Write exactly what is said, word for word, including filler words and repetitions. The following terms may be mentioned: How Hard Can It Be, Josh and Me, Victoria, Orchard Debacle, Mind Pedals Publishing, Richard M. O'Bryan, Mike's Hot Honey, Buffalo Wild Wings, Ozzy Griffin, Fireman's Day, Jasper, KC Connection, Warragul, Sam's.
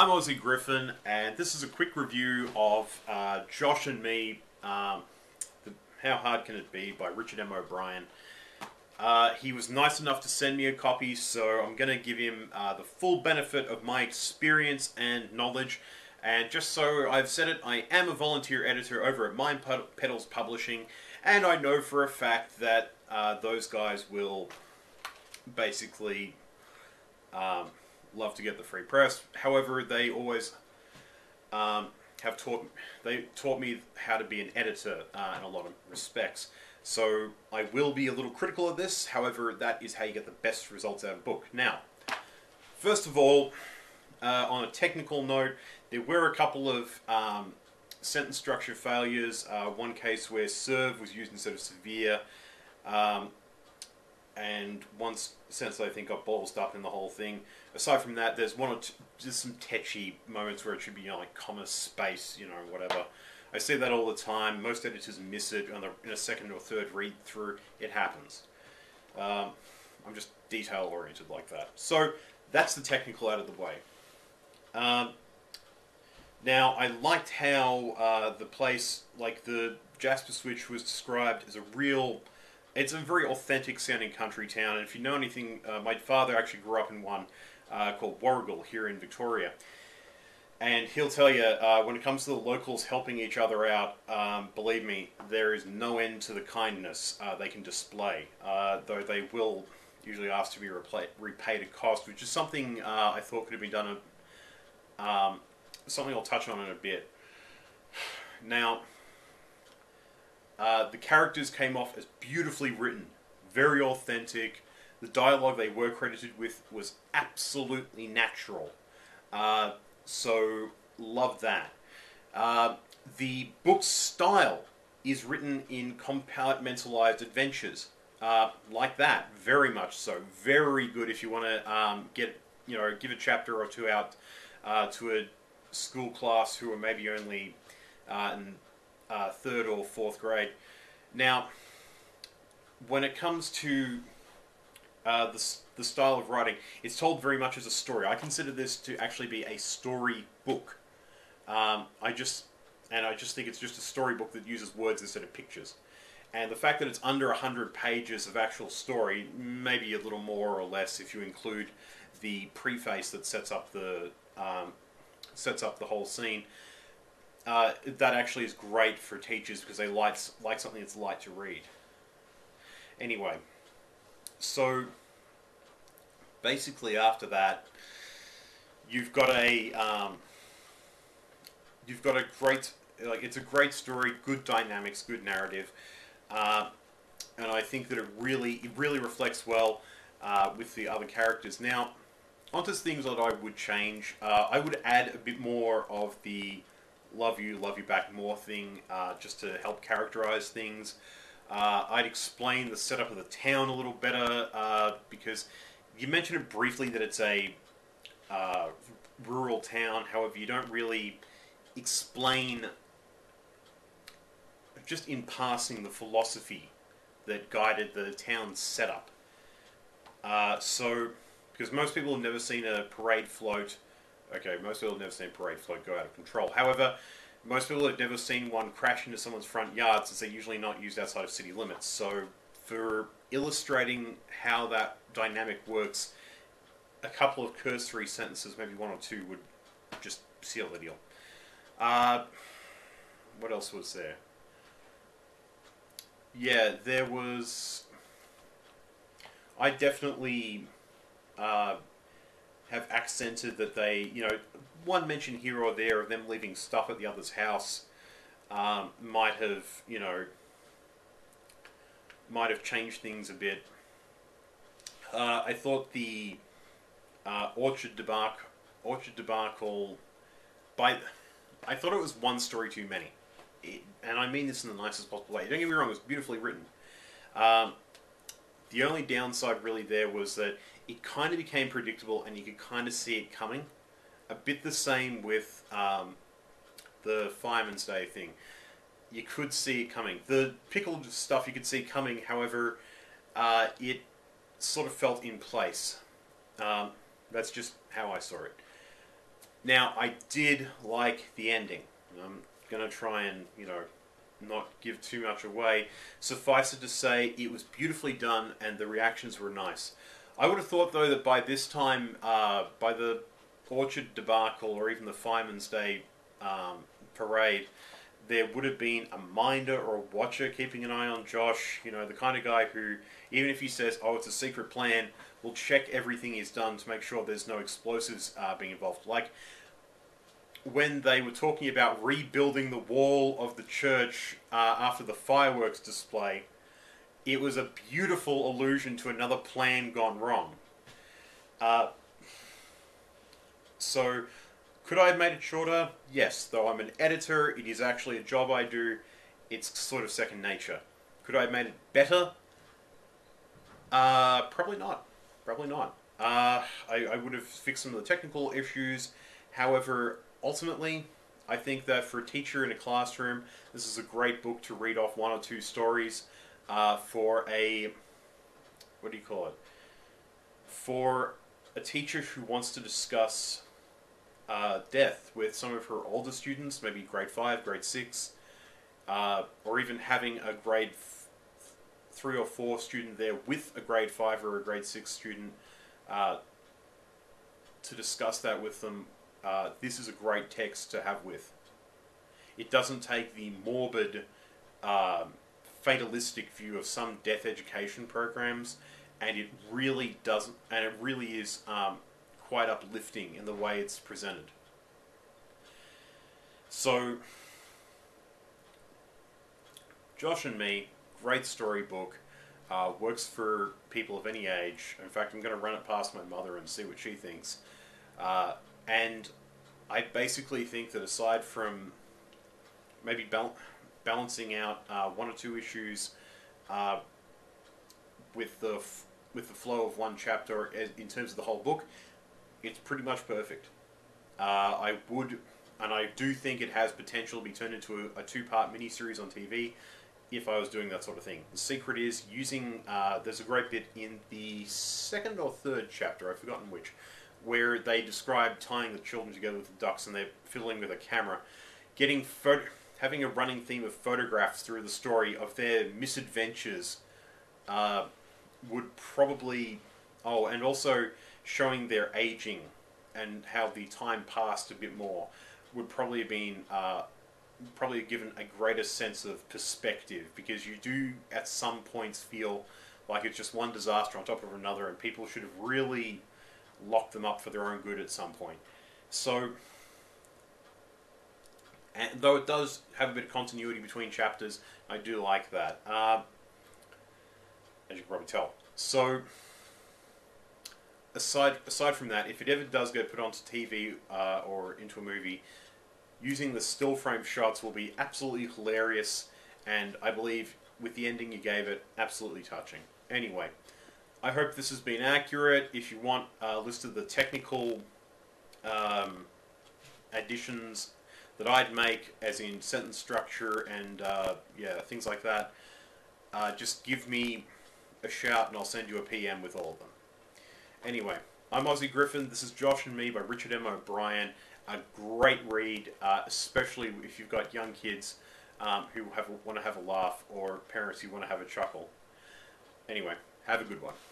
I'm Ozzy Griffin, and this is a quick review of uh, Josh and Me, um, the How Hard Can It Be by Richard M. O'Bryan. Uh, he was nice enough to send me a copy, so I'm going to give him uh, the full benefit of my experience and knowledge. And just so I've said it, I am a volunteer editor over at Mind Pedals Publishing, and I know for a fact that uh, those guys will basically um, love to get the free press. However, they always um, have taught they taught me how to be an editor uh, in a lot of respects. So I will be a little critical of this. However, that is how you get the best results out of a book. Now, first of all, Uh, on a technical note, there were a couple of um, sentence structure failures. Uh, one case where serve was used instead of severe, um, and one sentence I think got ballsed up in the whole thing. Aside from that, there's one or two, just some tetchy moments where it should be, you know, like comma, space, you know, whatever. I see that all the time. Most editors miss it on the, in a second or third read through. It happens. Um, I'm just detail oriented like that. So that's the technical out of the way. Um, now, I liked how uh, the place, like the Jasper switch, was described as a real, it's a very authentic sounding country town. And if you know anything, uh, my father actually grew up in one uh, called Warragul here in Victoria. And he'll tell you, uh, when it comes to the locals helping each other out, um, believe me, there is no end to the kindness uh, they can display. Uh, though they will usually ask to be repaid a cost, which is something uh, I thought could have been done a Um, something I'll touch on in a bit. Now, uh, the characters came off as beautifully written, very authentic. The dialogue they were credited with was absolutely natural. Uh, so, love that. Uh, the book's style is written in compartmentalized adventures, uh, like that, very much so. Very good if you want to um, get, you know, give a chapter or two out Uh, to a school class who are maybe only uh, in uh, third or fourth grade. Now, when it comes to uh, the, the style of writing, it's told very much as a story. I consider this to actually be a story book. Um, I just, and I just think it's just a story book that uses words instead of pictures. And the fact that it's under one hundred pages of actual story, maybe a little more or less if you include the preface that sets up the Um, sets up the whole scene. Uh, that actually is great for teachers because they like, like something that's light to read. Anyway, so basically after that, you've got a um, you've got a great, like, it's a great story, good dynamics, good narrative, uh, and I think that it really it really reflects well uh, with the other characters. Now, onto things that I would change. Uh, I would add a bit more of the love you, love you back more thing, uh, just to help characterize things. Uh, I'd explain the setup of the town a little better, uh, because you mentioned it briefly that it's a uh, rural town. However, you don't really explain, just in passing, the philosophy that guided the town's setup. Uh, so... Because most people have never seen a parade float. Okay, most people have never seen a parade float go out of control. However, most people have never seen one crash into someone's front yard, since they're usually not used outside of city limits. So, for illustrating how that dynamic works, a couple of cursory sentences, maybe one or two, would just seal the deal. Uh, what else was there? Yeah, there was... I definitely... Uh, have accented that they, you know, one mention here or there of them leaving stuff at the other's house um, might have, you know, might have changed things a bit. Uh, I thought the uh, Orchard Debacle, Orchard Debacle, by, I thought it was one story too many. It, and I mean this in the nicest possible way. Don't get me wrong, it was beautifully written. Um, the only downside really there was that it kind of became predictable, and you could kind of see it coming. A bit the same with um, the Fireman's Day thing. You could see it coming. The pickled stuff you could see coming, however, uh, it sort of felt in place. Um, that's just how I saw it. Now, I did like the ending. I'm going to try and, you know, not give too much away. Suffice it to say, it was beautifully done and the reactions were nice. I would have thought, though, that by this time, uh, by the Orchard Debacle or even the Fireman's Day um, parade, there would have been a minder or a watcher keeping an eye on Josh, you know, the kind of guy who, even if he says, oh, it's a secret plan, will check everything he's done to make sure there's no explosives uh, being involved. Like, when they were talking about rebuilding the wall of the church uh, after the fireworks display, it was a beautiful allusion to another plan gone wrong. Uh, so... Could I have made it shorter? Yes. Though I'm an editor, it is actually a job I do. It's sort of second nature. Could I have made it better? Uh, probably not. Probably not. Uh, I, I would have fixed some of the technical issues. However, ultimately, I think that for a teacher in a classroom, this is a great book to read off one or two stories. Uh, for a... What do you call it? For a teacher who wants to discuss... Uh, death with some of her older students, maybe grade five, grade six, uh, or even having a grade f three or four student there with a grade five or a grade six student uh, to discuss that with them. Uh, this is a great text to have with. It doesn't take the morbid, uh, fatalistic view of some death education programs, and it really doesn't. And it really is. Um, quite uplifting in the way it's presented. So, Josh and Me, great storybook, uh, works for people of any age. In fact, I'm going to run it past my mother and see what she thinks. Uh, and I basically think that aside from maybe bal balancing out uh, one or two issues uh, with the f with the flow of one chapter in terms of the whole book, it's pretty much perfect. Uh, I would, and I do think it has potential to be turned into a, a two-part miniseries on T V if I was doing that sort of thing. The secret is using, uh, there's a great bit in the second or third chapter, I've forgotten which, where they describe tying the children together with the ducks and they're fiddling with a camera. Getting photo, having a running theme of photographs through the story of their misadventures uh, would probably... Oh, and also... showing their aging and how the time passed a bit more would probably have been uh, probably given a greater sense of perspective, because you do at some points feel like it's just one disaster on top of another and people should have really locked them up for their own good at some point. So, and though it does have a bit of continuity between chapters, I do like that, uh, as you can probably tell. So Aside, aside from that, if it ever does get put onto T V uh, or into a movie, using the still frame shots will be absolutely hilarious, and I believe with the ending you gave it, absolutely touching. Anyway, I hope this has been accurate. If you want a list of the technical um, additions that I'd make, as in sentence structure and uh, yeah, things like that, uh, just give me a shout and I'll send you a P M with all of them. Anyway, I'm Ozzy Griffin. This is Josh and Me by Richard M. O'Bryan. A great read, uh, especially if you've got young kids um, who have, want to have a laugh, or parents who want to have a chuckle. Anyway, have a good one.